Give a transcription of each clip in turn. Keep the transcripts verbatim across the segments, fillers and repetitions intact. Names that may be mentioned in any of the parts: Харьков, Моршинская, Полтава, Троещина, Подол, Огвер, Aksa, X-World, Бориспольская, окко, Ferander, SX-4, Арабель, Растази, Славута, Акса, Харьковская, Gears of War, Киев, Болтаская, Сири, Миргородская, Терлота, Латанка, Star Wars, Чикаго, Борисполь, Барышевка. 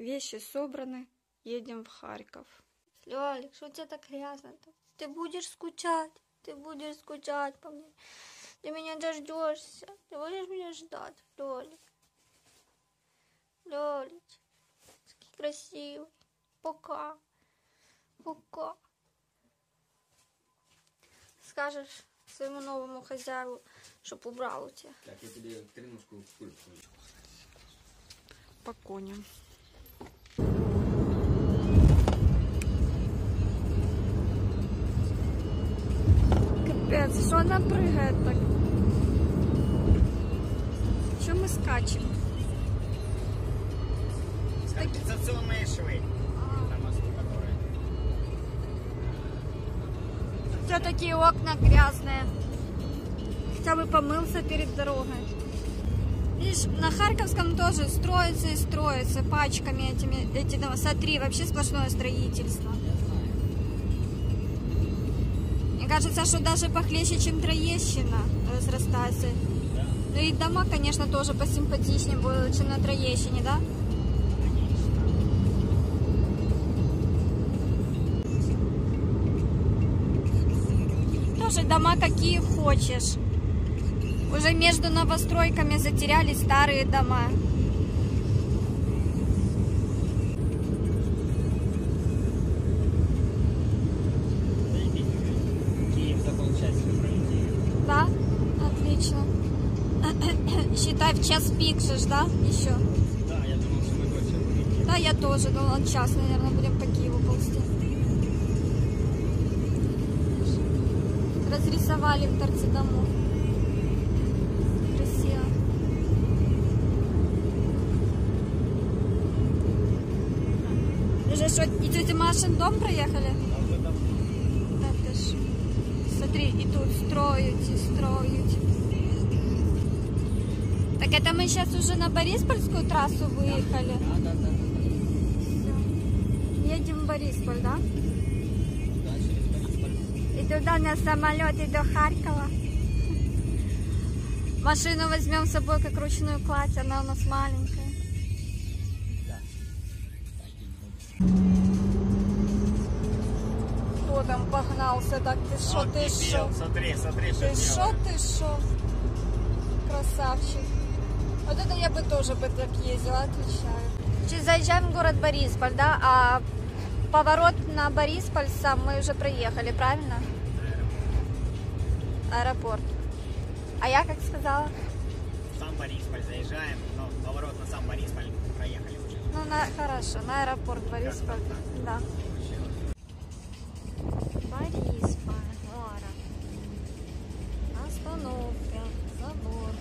Вещи собраны, едем в Харьков. Лёлик, что у тебя так грязно-то? Ты будешь скучать, ты будешь скучать по мне. Ты меня дождешься, ты будешь меня ждать, Лёлик. Лёлик, такой красивый. Пока, пока. Скажешь своему новому хозяину, чтоб убрал у тебя. Так, я тебе тренушку куплю. По коням. Капец, что она прыгает так? Что мы скачем? Компенсационные швы. Все-таки окна грязные. Хотя бы помылся перед дорогой. Видишь, на Харьковском тоже строится и строится пачками этими, эти дома. Смотри, вообще сплошное строительство. Мне кажется, что даже похлеще, чем Троещина с Растази. Да. Ну и дома, конечно, тоже посимпатичнее будут, чем на Троещине, да? Тоже дома какие хочешь. Уже между новостройками затерялись старые дома. Киев закончательно пролетели. Да? Отлично. Считай, в час пик же, да? Еще. Да, я думал, что мы больше. Да, я тоже думала, час, наверное, будем по Киеву ползти. Разрисовали в торце домов. Красиво. Уже что, и тетя Машин дом проехали? Да, да, да. Ты ж. Смотри, и тут строят, и строят. Так это мы сейчас уже на Бориспольскую трассу выехали? Да, да, да. да. Все. Едем в Борисполь, да? Туда на самолете до Харькова. Машину возьмем с собой как ручную кладь, она у нас маленькая. Кто там погнался так? Ты шо, он ты шо? Смотри, смотри, ты шо, ты шо? Красавчик. Вот это я бы тоже бы так ездила, отвечаю. Заезжаем в город Борисполь, да? А поворот на Борисполь сам мы уже проехали, правильно? Аэропорт. А я как сказала? Сам Борисполь заезжаем, но поворот на сам Борисполь проехали уже. Ну, на, хорошо, на аэропорт Борисполь. Да. Борисполь, город. Остановка, забор.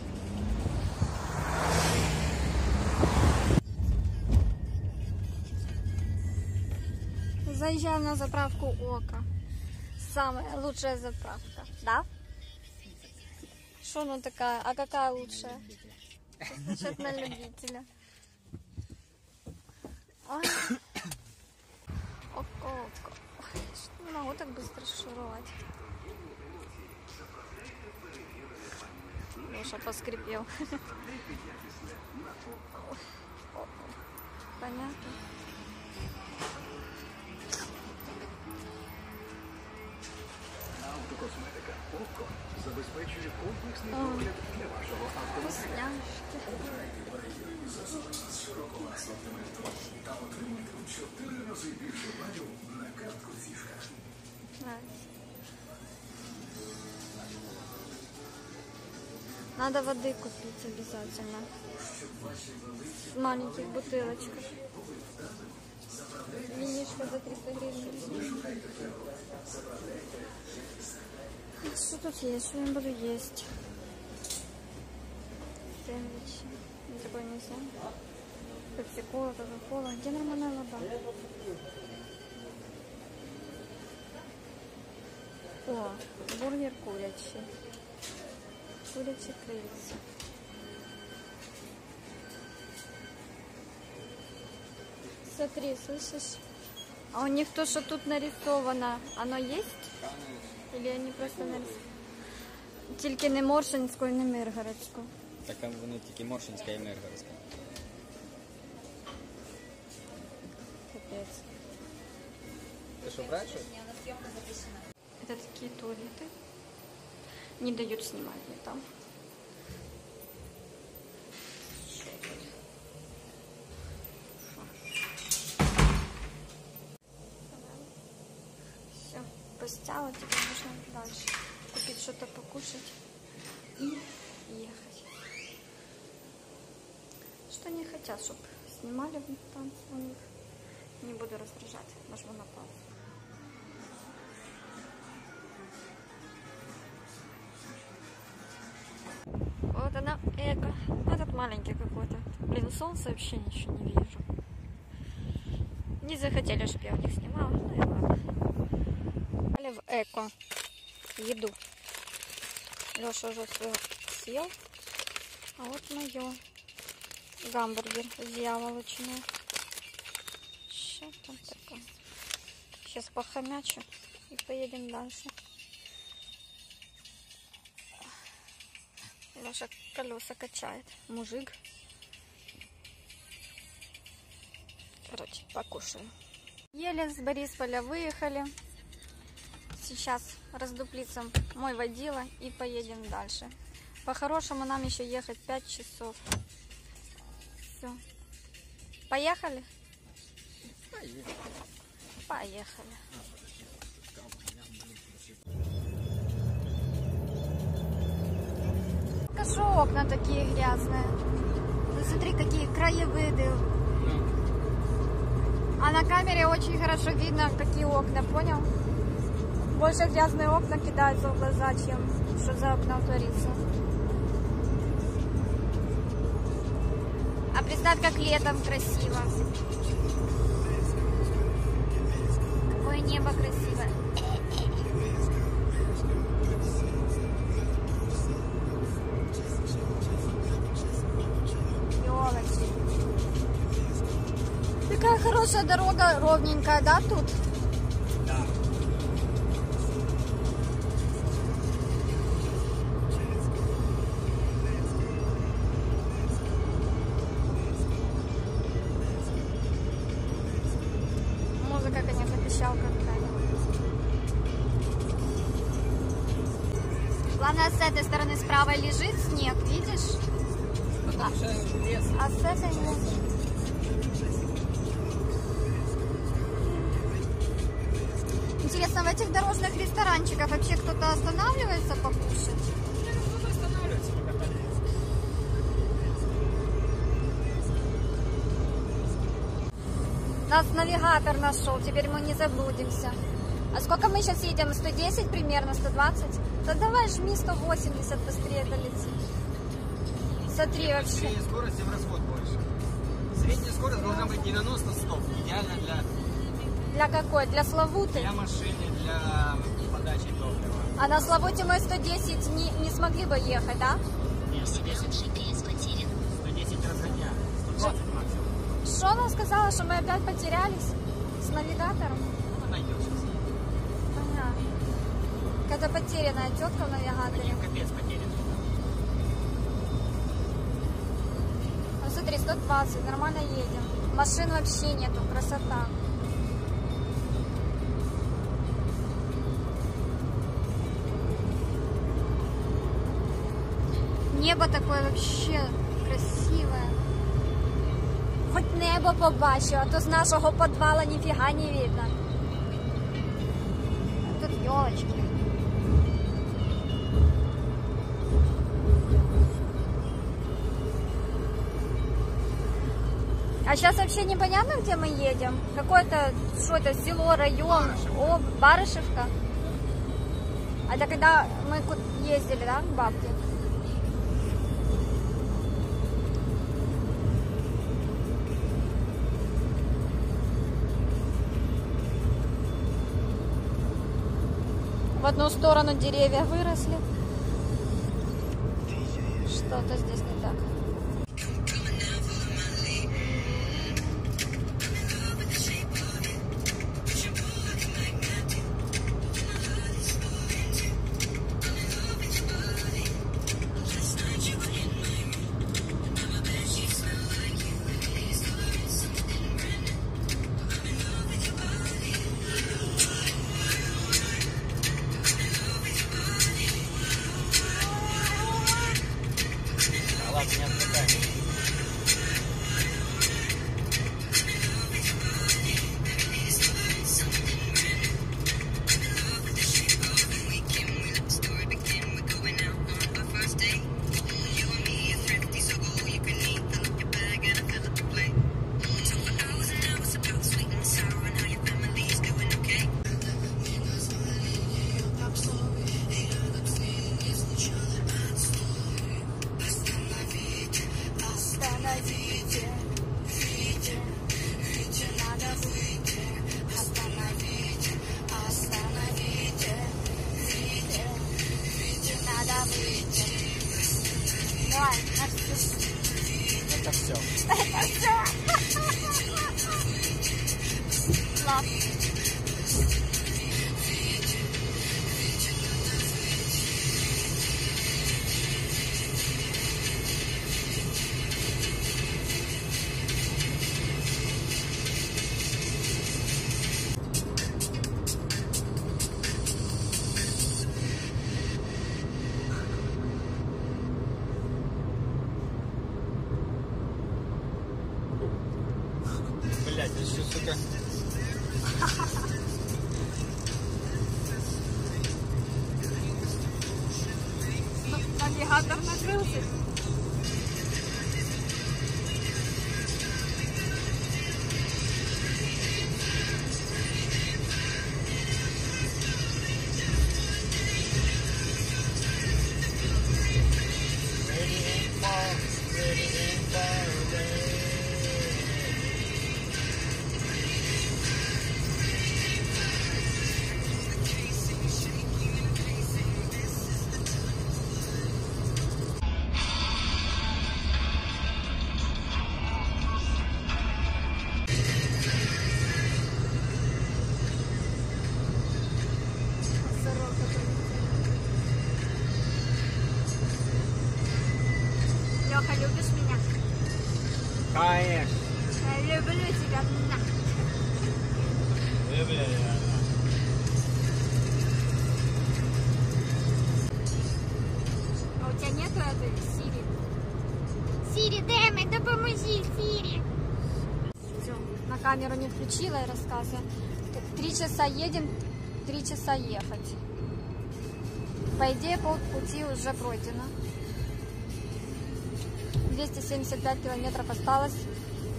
Заезжаем на заправку Ока. Самая лучшая заправка, да? Что она такая? А какая лучшая? Насчет на любителя. Ой. Око, Око. Что не могу так быстро шуровать. Леша поскрипел. Понятно. Косметика «Око» забезпечує комплексний догляд для вашого автомобіля. Обирайте бар'єрні засоби з широкого асортименту та отримайте у чотири рази більше балів на картку «Фішка». Надо воды купить обязательно. В маленьких бутылочках. Винишка за триста гривен. Что тут есть? Что я буду есть? Сэндвичи. Никакой нельзя. Пепси-кола, кока-кола. Где нормальная вода? О, бургер курячий. Курячий крыльца. Смотри, слышишь? А у них то, что тут нарисовано, оно есть? Или они просто нарисованы? Только не Моршинскую, не Миргородскую. Так, ну, только Моршинская и Миргородская. получается. Ты что, брать, что ли? Нет, у нас съемка запрещена. Это такие туалеты. Не дают снимать мне там. Все, постяла, теперь нужно дальше. Купить что-то покушать и ехать. Что они хотят, чтобы снимали танцы у них. Не буду раздражать, нажму на паузу. Вот она, эко. Этот маленький какой-то. Блин, солнца вообще ничего не вижу. Не захотели, чтобы я у них снимала. Ну и ладно. В эко. Еду. Леша уже свою съел. А вот мое. Гамбургер дьяволочный. Что там такое? Сейчас похомячу и поедем дальше. Леша колеса качает. Мужик. Короче, покушаем. Еле с Борисполя выехали. Сейчас раздуплится мой водила и поедем дальше. По-хорошему нам еще ехать пять часов. Все. Поехали? Поехали. Поехали. Покажу, окна такие грязные. Ну, смотри, какие краевыды. А на камере очень хорошо видно, какие окна, понял? Больше грязные окна кидаются в глаза, чем что за окном творится. А представь, как летом красиво. Какое небо красивое. Ёлочки. Такая хорошая дорога, ровненькая, да, тут? Главное, с этой стороны справа лежит снег, видишь? А, а с этой нет. Интересно, в этих дорожных ресторанчиках вообще кто-то останавливается покушать? Кто-то останавливается, нас навигатор нашел, теперь мы не заблудимся. А сколько мы сейчас едем? сто десять примерно, сто двадцать? Да давай жми сто восемьдесят, быстрее долетим. Смотри, вообще. Средняя скорость и в расход больше. Средняя скорость должна быть девяносто сто. Идеально для... Для какой? Для славуты? Для машины, для подачи топлива. А на славуте мы сто десять не, не смогли бы ехать, да? Нет, сто десять. джи пи эс потерян. сто десять разгоня. сто двадцать максимум. Что она сказала, что мы опять потерялись с навигатором? Ну, найдем сейчас. Это потерянная тетка в навигаторе. Нет, капец потерян. Ну смотри, сто двадцать, нормально едем. Машин вообще нету, красота. Небо такое вообще красивое. Хоть небо побачу, а то з нашого подвала ніфіга не видно. А тут елочки. А сейчас вообще непонятно, где мы едем. Какое-то, что это, село, район, Барышевка. О, Барышевка. А это когда мы ездили, да, к бабке? В одну сторону деревья выросли. Что-то здесь не так. пошла. Навигатор накрылся. Любишь меня? Конечно. Я люблю тебя. Люблю тебя. А у тебя нету этой Сири? Сири, дай мне, да поможи, Сири. На камеру не включила и рассказываю. Три часа едем, три часа ехать. По идее, полпути уже пройдено. двести семьдесят пять километров осталось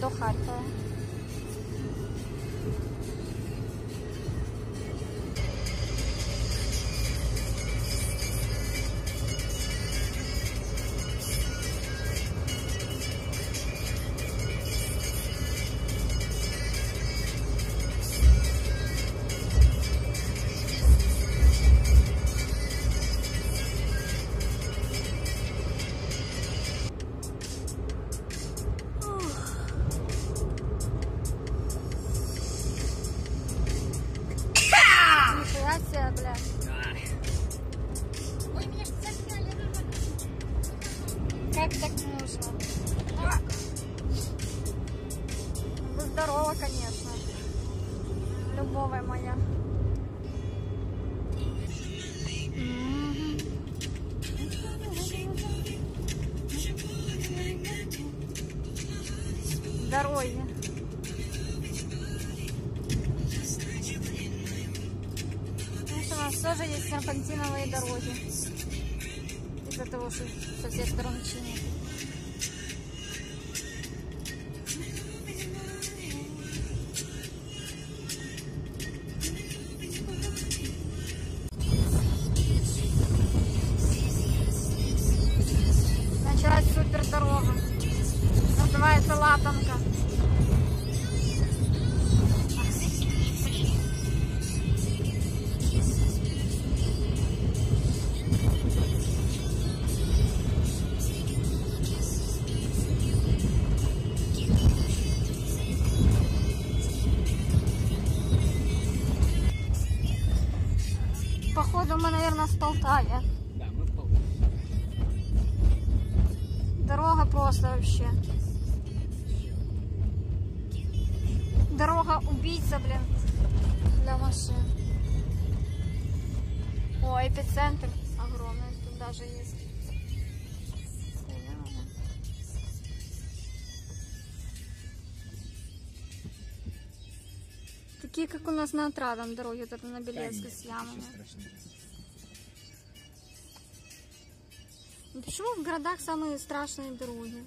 до Харькова. Как так нужно? Ну, здорово, конечно. Любовая моя. Здоровье. У нас тоже есть серпантиновые дороги. Из-за того, что со всех сторон чинит. Началась супер дорога. Называется Латанка. Походу мы, наверное, в Полтаве. Да, мы в Полтаве. Дорога просто вообще. Дорога убийца, блин, для машин. О, эпицентр огромный тут даже есть. Такие, как у нас на отрадом дороге, вот это на Белезке с ямами. Почему в городах самые страшные дороги?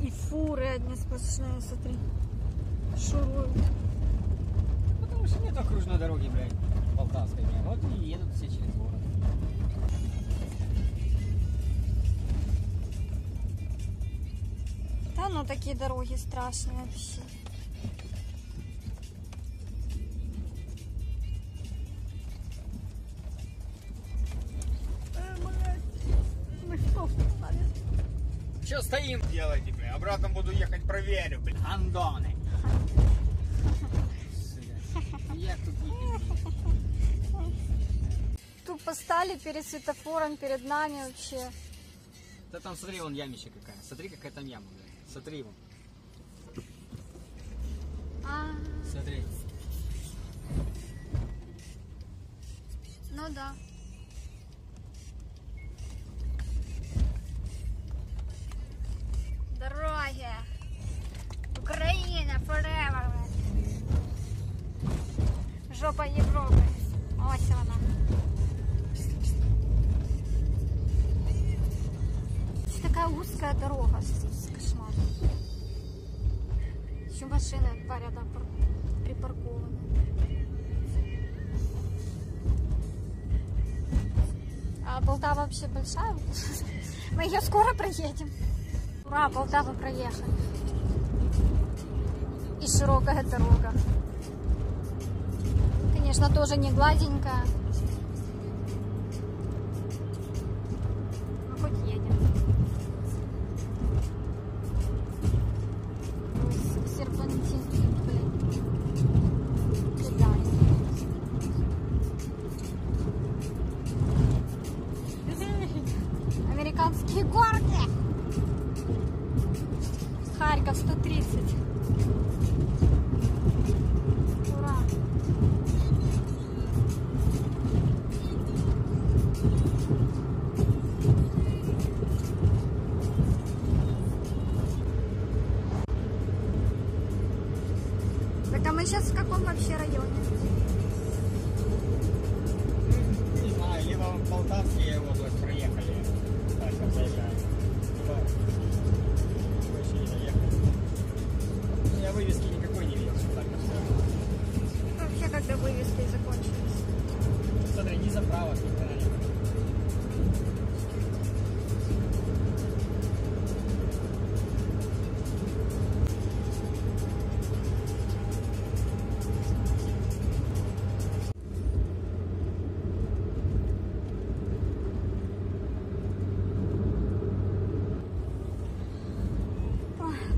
И фуры одни сплошные, смотри, шуруют. Потому что нет окружной дороги, блядь, Болтаской. Вот и едут все через город. Да, ну такие дороги страшные вообще. Че стоим? Делайте, блин. Обратно буду ехать, проверю, блин. Андоны. Я тут тупо стали перед светофором, перед нами вообще. Да там, смотри, вон ямища какая. Смотри, какая там яма, блин. Смотри вон. А -а -а. Смотри. Ну да. Дороги. Украина, forever. Жопа Европы. Ось она. Такая узкая дорога здесь, кошмар. Еще машины два ряда припаркованы. А Полтава вообще большая? Мы ее скоро проедем. Ура, Полтаву проехали. И широкая дорога. Конечно, тоже не гладенькая. Но хоть едем. Американские горки. Харьков сто тридцать. Ура. Так а мы сейчас в каком вообще районе? Не знаю, либо в Болтаскую область проехали. Я вывески никакой не видел, так все. Вообще, когда вывески закончились. Смотри, ни заправок, ни канале.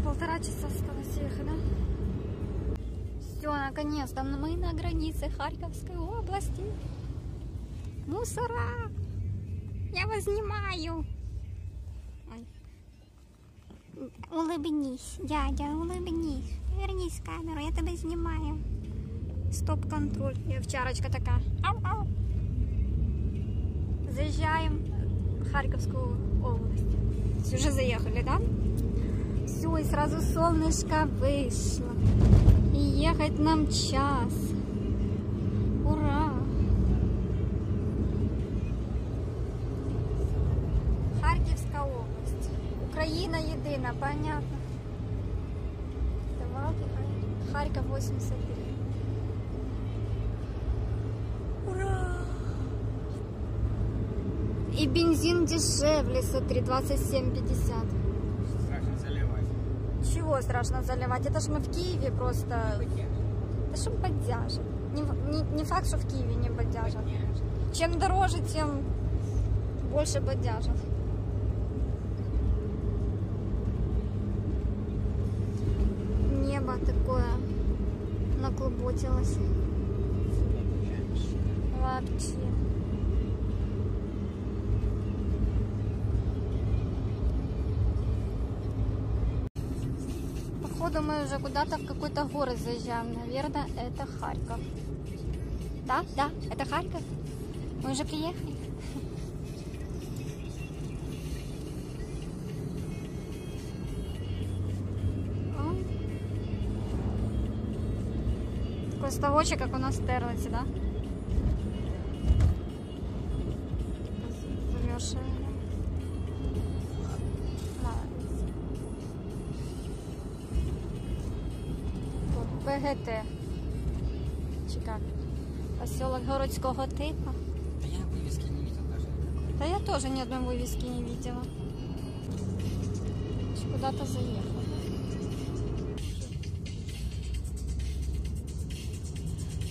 Полтора часа осталось ехать, да? Все, наконец-то мы на границе Харьковской области. Мусора! Я вас снимаю! Ой. Улыбнись, дядя, улыбнись. Вернись в камеру, я тебя снимаю. Стоп-контроль. Я овчарочка такая. Ау-ау. Заезжаем в Харьковскую область. Все, уже заехали, да? Все, и сразу солнышко вышло. И ехать нам час. Ура! Харьковская область. Украина едина, понятно. Харьков восемьдесят три. Ура! И бензин дешевле, смотри, двадцать семь пятьдесят. Чего страшно заливать? Это ж мы в Киеве просто... Да что бодяжат. Не, не, не факт, что в Киеве не бодяжат. Чем дороже, тем больше бодяжат. Небо такое наклубочилось. Вообще. Мы уже куда-то в какой-то город заезжаем. Наверное, это Харьков. Да, да, это Харьков. Мы уже приехали. Такой ставочек, как у нас в Терлоте, да? ПГТ. Чикаго. Поселок городского типа. Да я вывески не видел даже. Да я тоже ни одной вывески не видела. Куда-то заехала.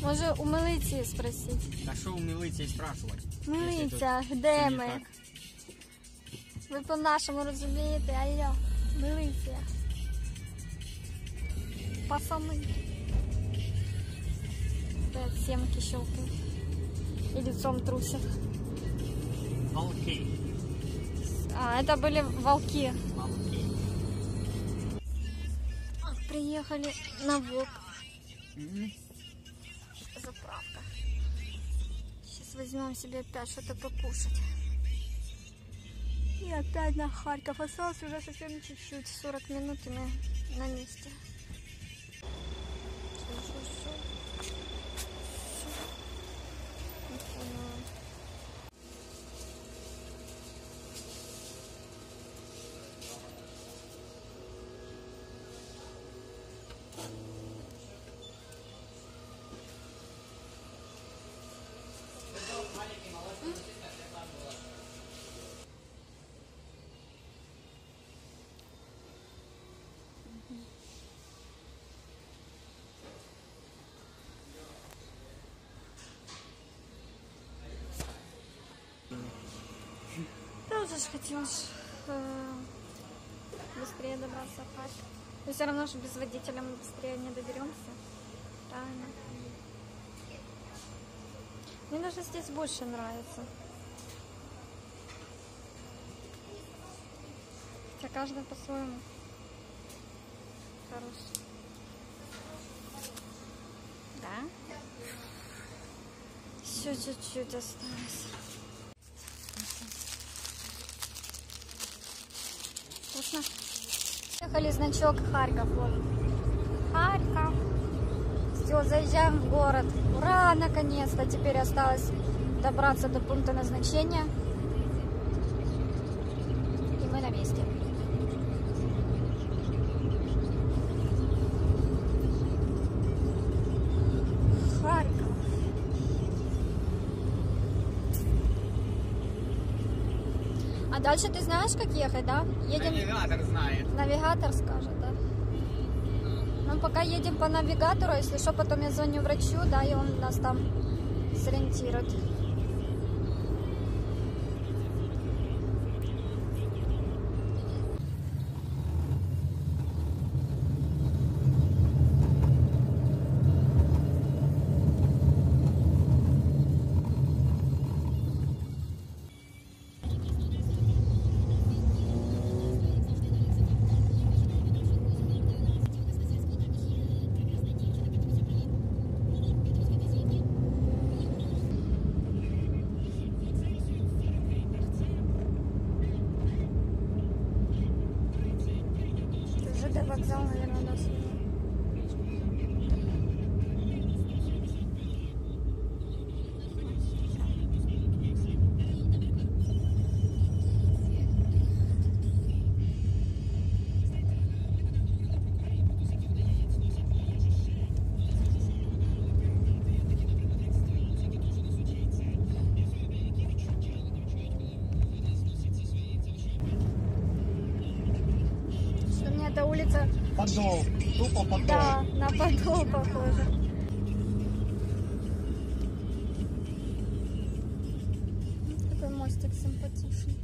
Може у милиции спросить. Да что у милиции спрашивать? Милиця, где мы? Ви по-нашому розумієте, алло, милиція. Пацани. Опять семки щелкают. И лицом трусят. Волки. А, это были волки. Волки. Приехали на ВОК. Mm-hmm. Заправка. Сейчас возьмем себе опять что-то покушать. И опять на Харьков. Осталось уже совсем чуть-чуть. сорок минут и мы на месте. Я же хотела э, быстрее добраться в Харьков. Но все равно, что без водителя мы быстрее не доберемся. Правильно. Мне даже здесь больше нравится. Хотя каждый по-своему хороший. Да? Еще чуть-чуть осталось. Ехали, значок Харьков. Харьков. Все, заезжаем в город. Ура, наконец-то. Теперь осталось добраться до пункта назначения. И мы на месте. Харьков. А дальше ты знаешь, как ехать, да? Едем... Навигатор знает. Навигатор скажет, да? Ну, пока едем по навигатору, если что, потом я звоню врачу, да, и он нас там сориентирует. Вокзал, наверное, у нас. Подол, тупо подол. Да, на подол похоже. Такой мостик симпатичный.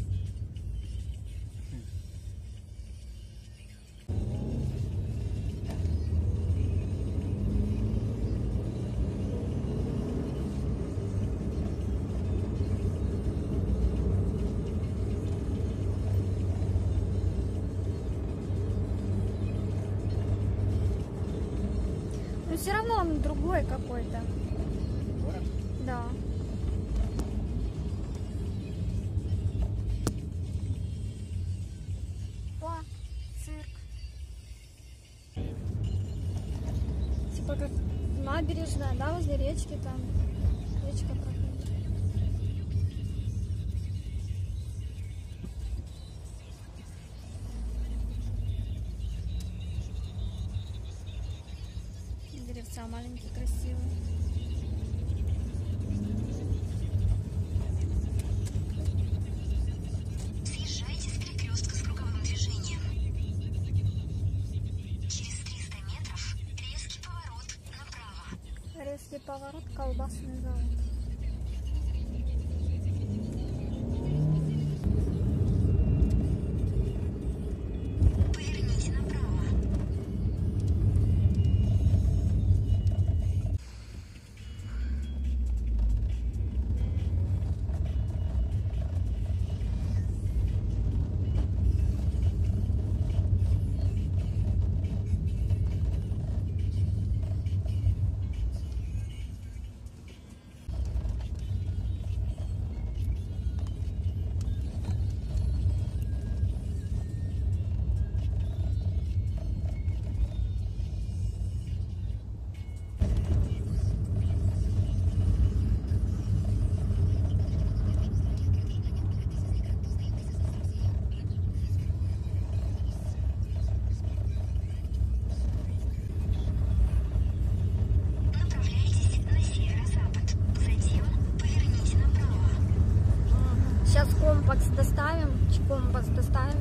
Все равно он другой какой-то. Город? Да. О, цирк. Типа как набережная, да, возле речки там. Речка проходит. Деревца маленькие, красивые. Съезжайте с перекрестка с круговым движением. Через триста метров резкий поворот направо. Резкий поворот, колбасный завод. компас доставим.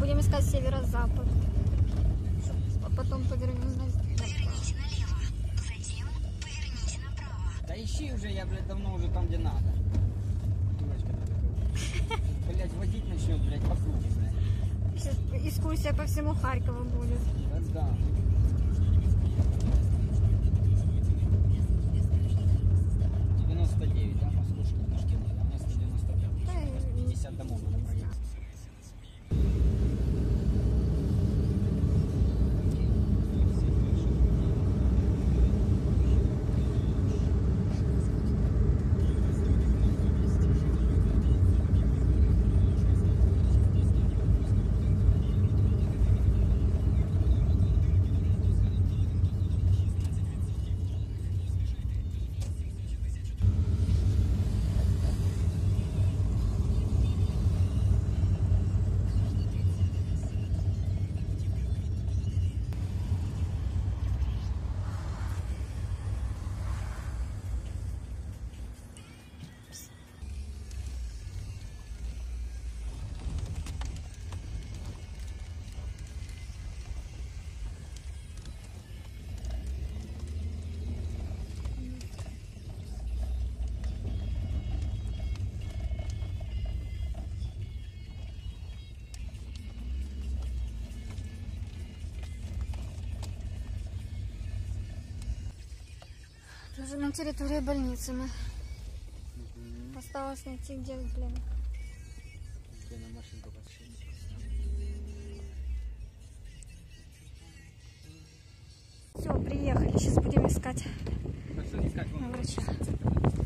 Будем искать северо-запад. А потом повернем налево. Поверните налево, затем поверните направо. Да ищи уже, я, блядь, давно уже там, где надо. Блядь, водить начнет, блядь, послушай, блядь. Сейчас экскурсия по всему Харькову будет. Да, да. девяносто девять, да, Москушка, Машкина, да, у нас сто девяносто девять, пятьдесят домов надо проехать. Уже на территории больницы мы. Mm-hmm. Осталось найти, где, блин. Где на машинку пошли. Все, приехали. Сейчас будем искать. Пошли искать вон. На врача.